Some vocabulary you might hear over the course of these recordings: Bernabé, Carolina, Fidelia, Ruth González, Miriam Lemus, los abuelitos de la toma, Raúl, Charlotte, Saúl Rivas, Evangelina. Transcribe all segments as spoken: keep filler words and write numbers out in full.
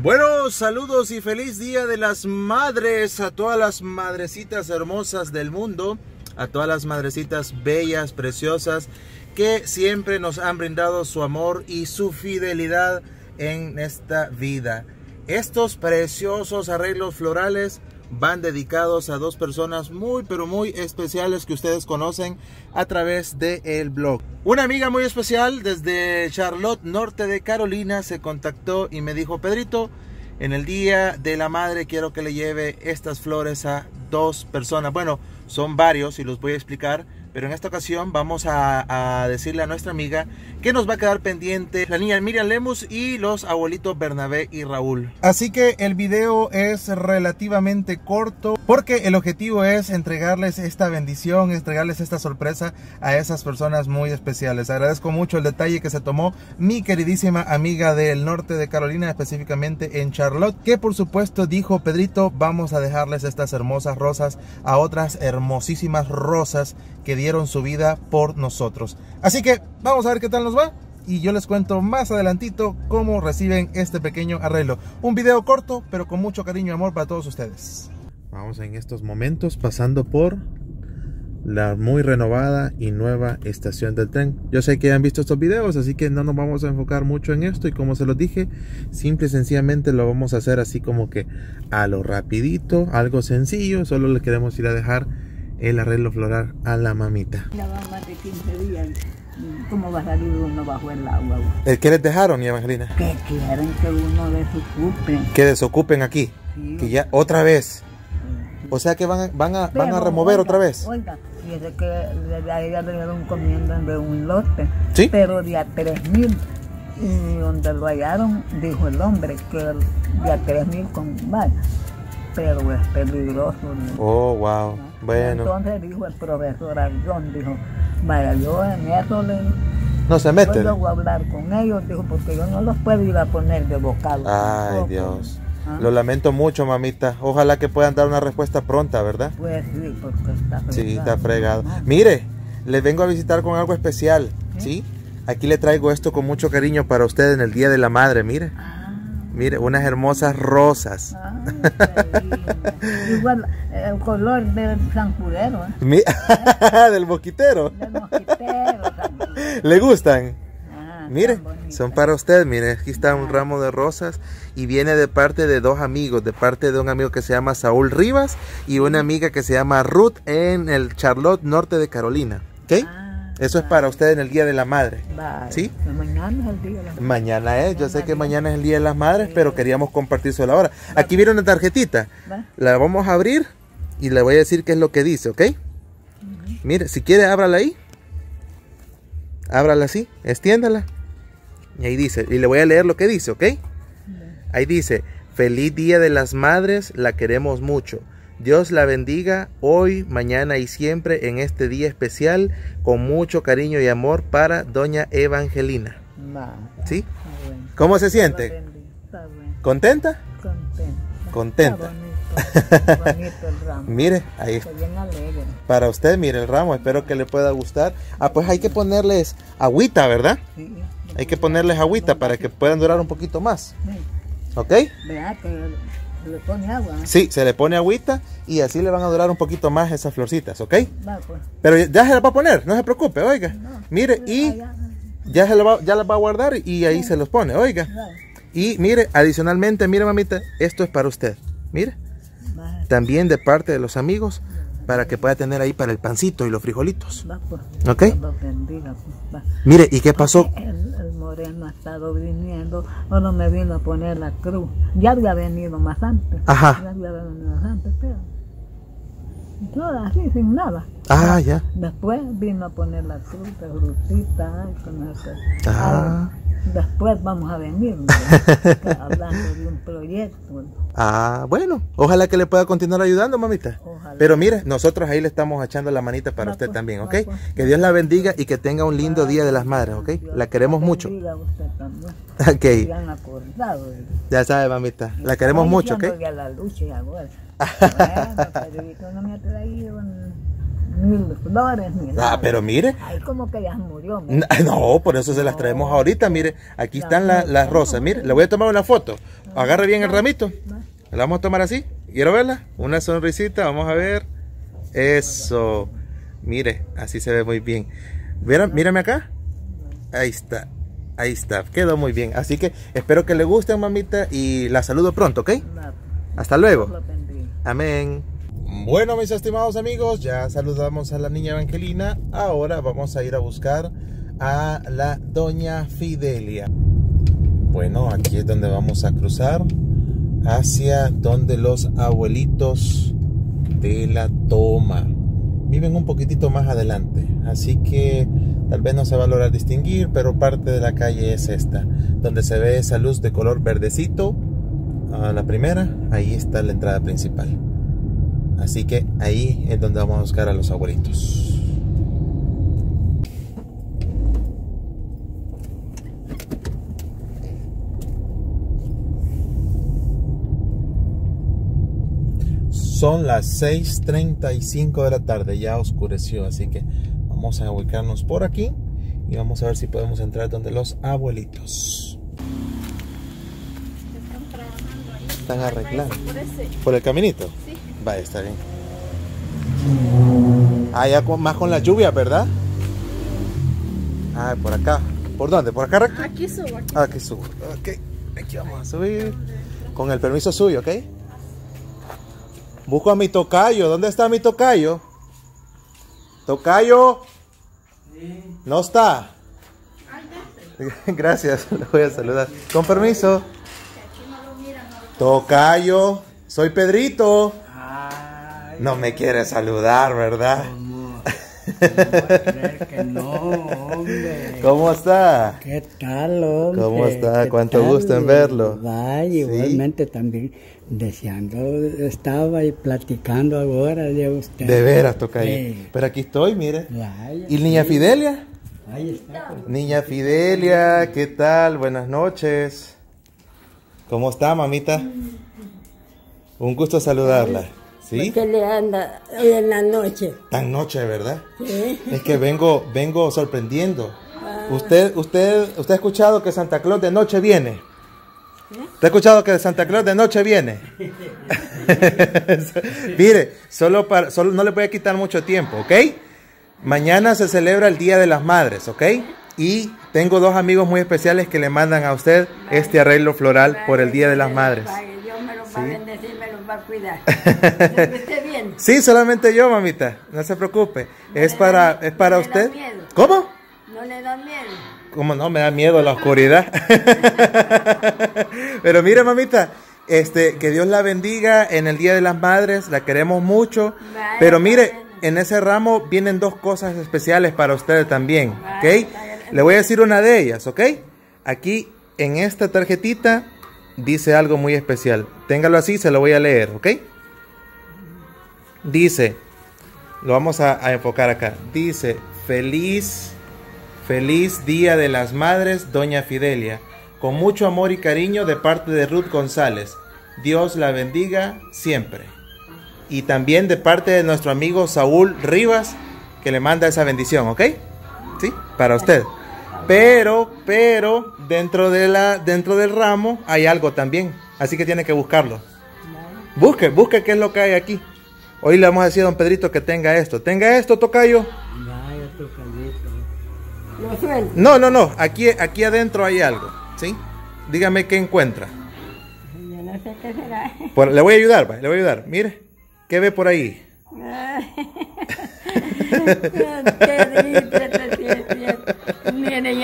Bueno, saludos y feliz día de las madres a todas las madrecitas hermosas del mundo, a todas las madrecitas bellas, preciosas, que siempre nos han brindado su amor y su fidelidad en esta vida. Estos preciosos arreglos florales van dedicados a dos personas muy pero muy especiales que ustedes conocen a través del blog. Una amiga muy especial desde Charlotte, norte de Carolina, se contactó y me dijo: Pedrito, en el día de la madre quiero que le lleve estas flores a dos personas. Bueno, son varios y los voy a explicar, pero en esta ocasión vamos a, a decirle a nuestra amiga que nos va a quedar pendiente la niña Miriam Lemus y los abuelitos Bernabé y Raúl. Así que el video es relativamente corto porque el objetivo es entregarles esta bendición, entregarles esta sorpresa a esas personas muy especiales. Agradezco mucho el detalle que se tomó mi queridísima amiga del norte de Carolina, específicamente en Charlotte, que por supuesto dijo: Pedrito, vamos a dejarles estas hermosas rosas a otras hermosísimas rosas que dieron su vida por nosotros. Así que vamos a ver qué tal nos va y yo les cuento más adelantito cómo reciben este pequeño arreglo. Un video corto pero con mucho cariño y amor para todos ustedes. Vamos en estos momentos pasando por la muy renovada y nueva estación del tren. Yo sé que han visto estos videos, así que no nos vamos a enfocar mucho en esto, y como se los dije, simple y sencillamente lo vamos a hacer así como que a lo rapidito, algo sencillo. Solo les queremos ir a dejar el arreglo floral a la mamita. La mamá de quince días, ¿cómo va a salir uno bajo el agua? ¿El que les dejaron, Evangelina? Que quieren que uno desocupen. Que desocupen aquí, sí. Que ya otra vez. Sí. O sea que van, van, a, van a remover, oiga, otra vez. Oiga, fíjese que a ella le dieron comiendo de un lote, ¿sí? Pero de a tres mil. Y donde lo hallaron, dijo el hombre, que de a tres mil con vaya. Pero es peligroso, ¿no? Oh, wow. ¿No? Bueno. Entonces dijo el profesor Arjón, dijo: vaya, yo en eso le, no se mete. Yo voy a hablar con ellos, dijo, porque yo no los puedo ir a poner de vocal. Ay, tampoco. Dios. ¿Ah? Lo lamento mucho, mamita. Ojalá que puedan dar una respuesta pronta, ¿verdad? Pues sí, porque está fregado. Sí, está fregado. Mamá. Mire, les vengo a visitar con algo especial, ¿sí? ¿sí? Aquí le traigo esto con mucho cariño para usted en el Día de la Madre, mire. Ah. Mire, unas hermosas rosas. Ay, igual, el color del zancudero, ¿eh? Del mosquitero. Del mosquitero también. ¿Le gustan? Ah, mire, son para usted, mire. Aquí está un ramo de rosas y viene de parte de dos amigos. De parte de un amigo que se llama Saúl Rivas y una amiga que se llama Ruth en el Charlotte, norte de Carolina. ¿Ok? Ah. Eso es para usted en el Día de la Madre. Vale. ¿Sí? Mañana es el Día de la Madre. Mañana es, yo sé que mañana es el Día de las Madres, pero queríamos compartírselo ahora. Aquí viene una tarjetita. La vamos a abrir y le voy a decir qué es lo que dice, ¿ok? Uh-huh. Mire, si quiere, ábrala ahí. Ábrala así, extiéndala. Y ahí dice, y le voy a leer lo que dice, ¿ok? Uh-huh. Ahí dice: Feliz Día de las Madres, la queremos mucho. Dios la bendiga hoy, mañana y siempre en este día especial, con mucho cariño y amor para doña Evangelina. Mala. ¿Sí? Bueno. ¿Cómo se siente? ¿Contenta? Contenta. Contenta. Está bonito, bonito el ramo. Mire, ahí está. Bien alegre. Para usted, mire el ramo, espero que le pueda gustar. Ah, pues hay que ponerles agüita, ¿verdad? Sí. Hay que ponerles agüita para que puedan durar un poquito más. Sí. ¿Ok? Vea que... ¿Se le pone agua? Sí, se le pone agüita y así le van a durar un poquito más esas florcitas, ¿ok? Va, pues. Pero ya se las va a poner, no se preocupe, oiga. No, mire, y allá. ya se las va, ya las va a guardar y ahí sí. Se los pone, oiga. Vale. Y mire, adicionalmente, mire, mamita, esto es para usted. Mire, vale. También de parte de los amigos, para que pueda tener ahí para el pancito y los frijolitos. Va, pues. ¿Ok? Bendiga, pues. Mire, ¿y qué pasó? El, el moreno ha estado viniendo, no me vino a poner la cruz. Ya había venido más antes. Ajá. Ya había venido más antes, pero... todo así, sin nada. Ah, pero ya. Después vino a poner la cruz, la brutita, con eso. Ah. Después vamos a venir, ¿no? Hablando de un proyecto, ¿no? Ah, bueno, ojalá que le pueda continuar ayudando, mamita. Ojalá. Pero mire, nosotros ahí le estamos echando la manita para va, usted pues, también, ¿ok? Pues, que Dios la bendiga y que tenga un lindo Día de las Madres, ¿ok? Dios la queremos la mucho. Okay. Ya, han acordado, ¿eh? Ya sabe, mamita, la queremos Ay, mucho, ¿ok? La lucha y ahora. Bueno, pero yo no me ha traído... ni los flores, ni nada. Ah, pero mire. Ahí como que ya murió. Mire. No, por eso se las traemos no. ahorita, mire. Aquí ya están la, las rosas, mire. Le voy a tomar una foto. Agarre bien el ramito. La vamos a tomar así. Quiero verla. Una sonrisita, vamos a ver. Eso. Mire, así se ve muy bien. ¿Vieron? Mírame acá. Ahí está. Ahí está. Quedó muy bien. Así que espero que le gusten, mamita. Y la saludo pronto, ¿ok? Hasta luego. Amén. Bueno, mis estimados amigos, ya saludamos a la niña Evangelina. Ahora vamos a ir a buscar a la doña Fidelia. Bueno, aquí es donde vamos a cruzar, hacia donde los abuelitos de la toma viven un poquitito más adelante. Así que tal vez no se va a lograr distinguir, pero parte de la calle es esta, donde se ve esa luz de color verdecito. A la primera, ahí está la entrada principal. Así que ahí es donde vamos a buscar a los abuelitos. Son las seis treinta y cinco de la tarde, ya oscureció, así que vamos a ubicarnos por aquí y vamos a ver si podemos entrar donde los abuelitos. Están trabajando ahí. Están arreglando. ¿Por el caminito? Sí. Vale, está bien. Ah, ya con, más con la lluvia, ¿verdad? Ah, por acá. ¿Por dónde? ¿Por acá recto? Aquí subo. Aquí, aquí subo. Ok. Aquí vamos a subir. Con el permiso suyo, ¿ok? Busco a mi tocayo. ¿Dónde está mi tocayo? ¿Tocayo? Sí. ¿No está? Gracias. Le voy a saludar. Con permiso. Tocayo. Soy Pedrito. No me quiere saludar, ¿verdad? No, no, no que no, hombre. ¿Cómo está? ¿Qué tal, hombre? ¿Cómo está? Cuánto tal? Gusto en verlo. Vaya, sí. Igualmente también deseando, estaba y platicando ahora de usted. De veras, tocayo. Sí. Pero aquí estoy, mire. Vaya, ¿y niña sí. Fidelia? Ahí está. Pues. Niña Fidelia, ¿qué tal? Buenas noches. ¿Cómo está, mamita? Un gusto saludarla. ¿Sí? Porque le anda hoy en la noche. Tan noche, ¿verdad? Sí. Es que vengo, vengo sorprendiendo. Ah. Usted, usted, usted ha escuchado que Santa Claus de noche viene. ¿Eh? ¿Usted ha escuchado que Santa Claus de noche viene? Mire, solo para, solo no le voy a quitar mucho tiempo, ¿ok? Mañana se celebra el Día de las Madres, ¿ok? Y tengo dos amigos muy especiales que le mandan a usted vale. este arreglo floral vale. por el Día de las Madres. Vale. Dios me los va a bendecir, me los va a cuidar. ¿Que esté bien? Sí, solamente yo, mamita. No se preocupe. No es, para, da, es para no usted. Le da miedo. ¿Cómo? No le da miedo. ¿Cómo no? Me da miedo la oscuridad. Pero mire, mamita, este, que Dios la bendiga en el Día de las Madres. La queremos mucho. Vale, pero mire, vale. en ese ramo vienen dos cosas especiales para usted también. Vale, ¿ok? Vale. Le voy a decir una de ellas, ¿ok? Aquí, en esta tarjetita, dice algo muy especial. Téngalo así, se lo voy a leer, ¿ok? Dice, lo vamos a, a enfocar acá. Dice, feliz, feliz Día de las Madres, doña Fidelia. Con mucho amor y cariño de parte de Ruth González. Dios la bendiga siempre. Y también de parte de nuestro amigo Saúl Rivas, que le manda esa bendición, ¿ok? Sí, para usted. Pero, pero, dentro de la, dentro del ramo hay algo también. Así que tiene que buscarlo. Busque, busque qué es lo que hay aquí. Hoy le vamos a decir a don Pedrito que tenga esto. Tenga esto, tocayo. Vaya, tocayito. No, no, no. Aquí, aquí adentro hay algo. ¿Sí? Dígame qué encuentra. Yo no sé qué será. Por, le voy a ayudar, va, le voy a ayudar. Mire, ¿qué ve por ahí?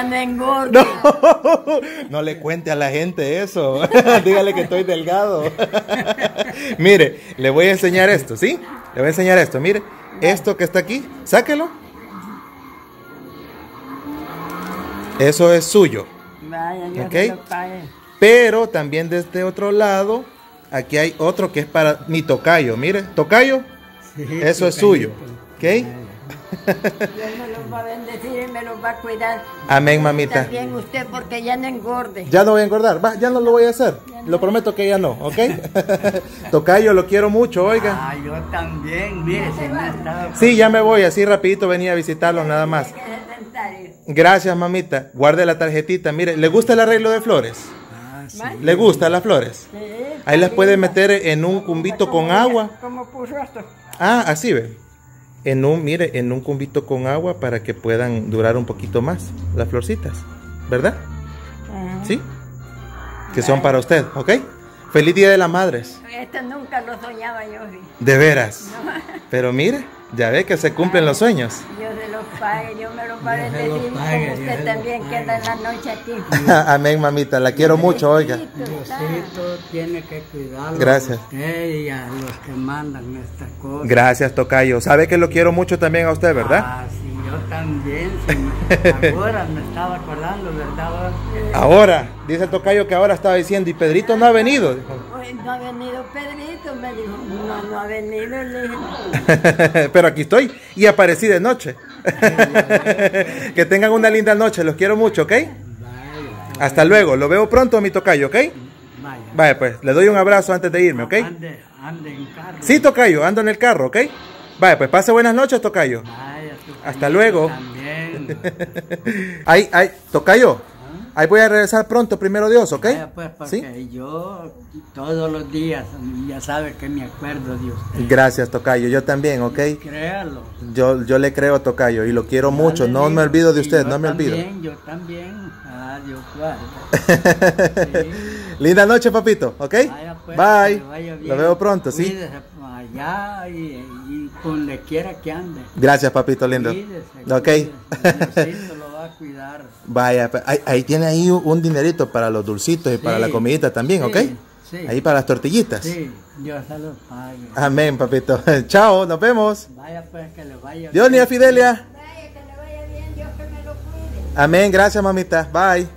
No, no le cuente a la gente eso. Dígale que estoy delgado. Mire, le voy a enseñar esto, ¿sí? Le voy a enseñar esto, mire. Esto que está aquí, sáquelo. Eso es suyo. ¿Okay? Pero también de este otro lado, aquí hay otro que es para mi tocayo, mire. Tocayo, eso es suyo. ¿Ok? Dios me los va a bendecir y me los va a cuidar. Amén, mamita. También usted, porque ya no engorde. Ya no voy a engordar, va, ya no lo voy a hacer. No. Lo prometo que ya no, ¿ok? Tocayo, lo quiero mucho, oiga. Ah, yo también, mire, se me ha estado... Sí, ya me voy, así rapidito venía a visitarlos nada más. Gracias, mamita. Guarde la tarjetita, mire. ¿Le gusta el arreglo de flores? Ah, sí. ¿Le gustan las flores? Sí. Ahí las puede meter en un cumbito con agua. Como puso esto. Ah, así ve. En un, mire, en un cumbito con agua para que puedan durar un poquito más las florcitas, ¿verdad? Uh-huh. Sí. Que son para usted, ¿ok? Feliz Día de las Madres. Esto nunca lo soñaba yo. ¿Sí? De veras. No. Pero mire, ya ve que se cumplen Ay, los sueños. Dios se los pague, Dios me los pague. Dios Dios lo pague usted Dios también lo pague. Queda en la noche aquí. Amén, mamita, la quiero mucho, oiga. Diosito tiene que cuidarlo. Gracias. Y a los que mandan estas cosas. Gracias, tocayo. Sabe que lo quiero mucho también a usted, ¿verdad? Ah, sí, yo también. Sí. Ahora me estaba acordando, ¿verdad? Ahora, dice el tocayo que ahora estaba diciendo, y Pedrito no ha venido. No ha venido Pedrito, me dijo. No, no ha venido, le dije. Pero aquí estoy y aparecí de noche. Que tengan una linda noche, los quiero mucho, ¿ok? Vaya, vaya. Hasta luego, lo veo pronto, mi tocayo, ¿ok? Vaya. Vaya, pues, le doy un abrazo antes de irme, ¿ok? Ande, ande en carro. Sí, tocayo, ando en el carro, ¿ok? Vaya, pues, pase buenas noches, tocayo. Vaya, hasta luego. También. Ahí, ahí, tocayo. Ahí voy a regresar pronto, primero Dios, ¿ok? Vaya, pues, porque ¿sí? Yo todos los días, ya sabe que me acuerdo de usted. Gracias, tocayo, yo también, ¿ok? Créalo. Yo, yo le creo, tocayo, y lo quiero yo mucho, no digo, me olvido de usted, no me también, olvido. Yo también, adiós, claro. Sí. Linda noche, papito, ¿ok? Vaya, pues, bye, lo veo pronto, ¿sí? Cuídese allá y, y donde quiera que ande. Gracias, papito lindo. Cuídese, ok. Cuídese, a cuidar. Vaya, ahí, ahí tiene ahí un dinerito para los dulcitos y sí, para la comidita también, sí, ¿ok? Sí. Ahí para las tortillitas. Sí, Dios se los pague. Amén, papito. Chao, nos vemos. Vaya, pues, que le vaya bien. Dios ni a Fidelia. Vaya, que le vaya bien, Dios que me lo cuide. Amén, gracias, mamita. Bye.